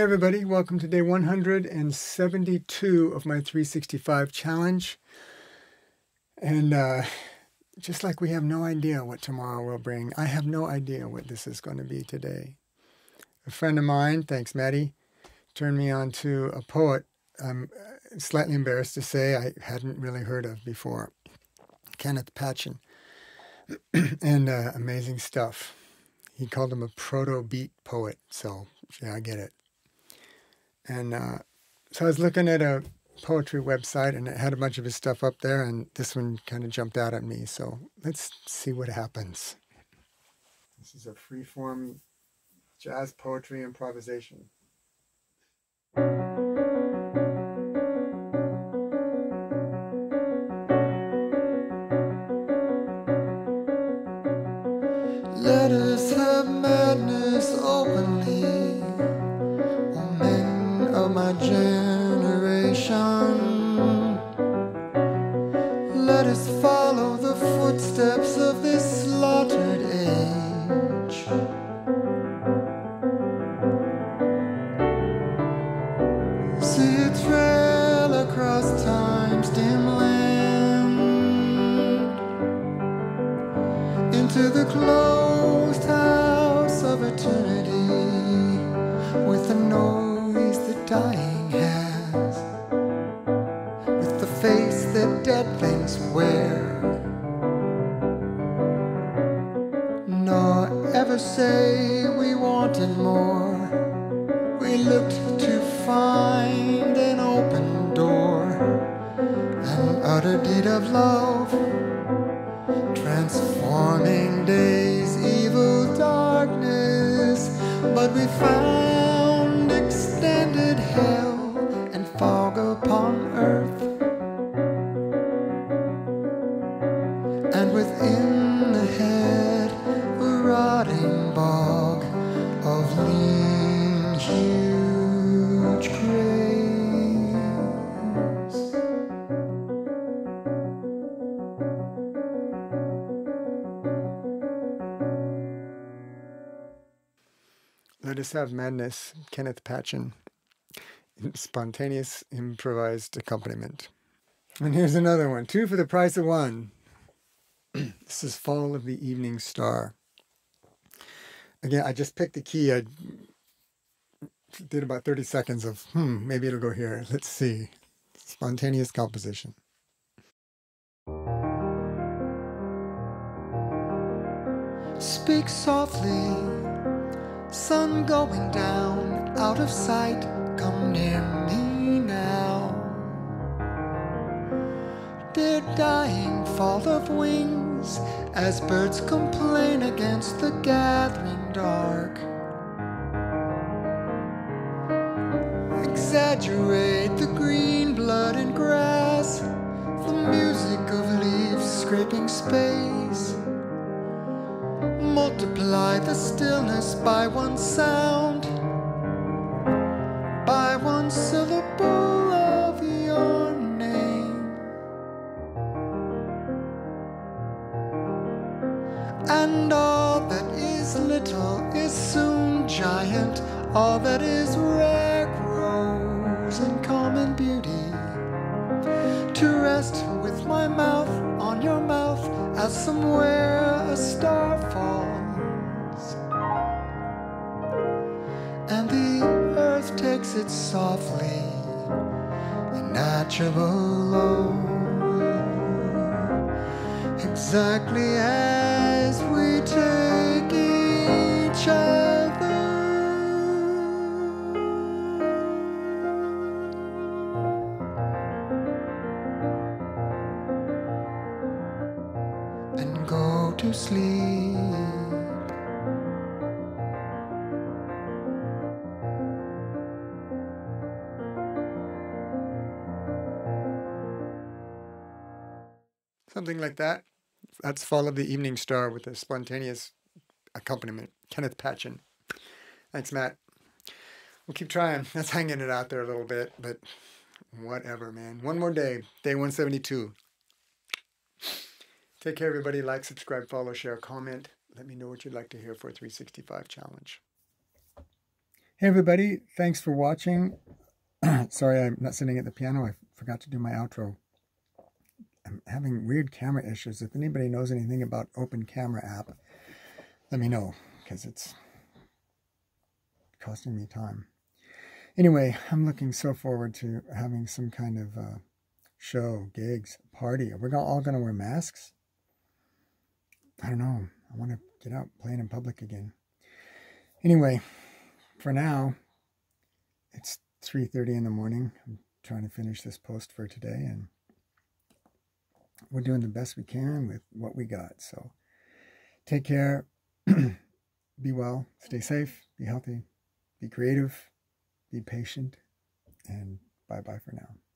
Hey everybody, welcome to day 172 of my 365 challenge. And just like we have no idea what tomorrow will bring, I have no idea what this is going to be today. A friend of mine, thanks Maddie, turned me on to a poet I'm slightly embarrassed to say I hadn't really heard of before, Kenneth Patchen, and amazing stuff. He called him a proto-beat poet, so yeah, I get it. And so I was looking at a poetry website, and it had a bunch of his stuff up there, and this one kind of jumped out at me, so let's see what happens. This is a free-form jazz poetry improvisation. Let us have madness openly, O men of my generation. Let us follow the footsteps of this slaughtered age. See a trail across time's dim land, into the closed house of eternity, with the noise that dying has, with the face that dead things wear. Nor ever say we wanted more. We looked to find an open door, an utter deed of love, transforming day's evil darkness. But we found extended hell and fog upon earth, and within the head a rotting bog of lean huge graves. Let Us Have Madness, Kenneth Patchen. Spontaneous improvised accompaniment. And here's another one. Two for the price of one. This is Fall of the Evening Star. Again, I just picked the key. I did about 30 seconds of, maybe it'll go here. Let's see. Spontaneous composition. Speak softly, sun going down, out of sight, come near me now. Dear dying fall of wings, as birds complain against the gathering dark. Exaggerate the green blood and grass, the music of leaves scraping space. Multiply the stillness by one sound, by one syllable of your name. And all that is little is soon giant, all that is rare grows in common beauty. To rest with my mouth on your mouth as somewhere a star falls, and the earth takes it softly, a natural load, exactly as we take each other. To sleep. Something like that. That's Fall of the Evening Star with a spontaneous accompaniment. Kenneth Patchen. Thanks, Matt. We'll keep trying. That's hanging it out there a little bit, but whatever, man. One more day. Day 172. Take care, everybody. Like, subscribe, follow, share, comment. Let me know what you'd like to hear for a 365 challenge. Hey everybody, thanks for watching. Sorry, I'm not sitting at the piano. I forgot to do my outro. I'm having weird camera issues. If anybody knows anything about Open Camera app, let me know, because it's costing me time. Anyway, I'm looking so forward to having some kind of show, gigs, party. Are we all going to wear masks? I don't know. I want to get out playing in public again. Anyway, for now, it's 3:30 in the morning. I'm trying to finish this post for today, and we're doing the best we can with what we got. So take care, be well, stay safe, be healthy, be creative, be patient, and bye-bye for now.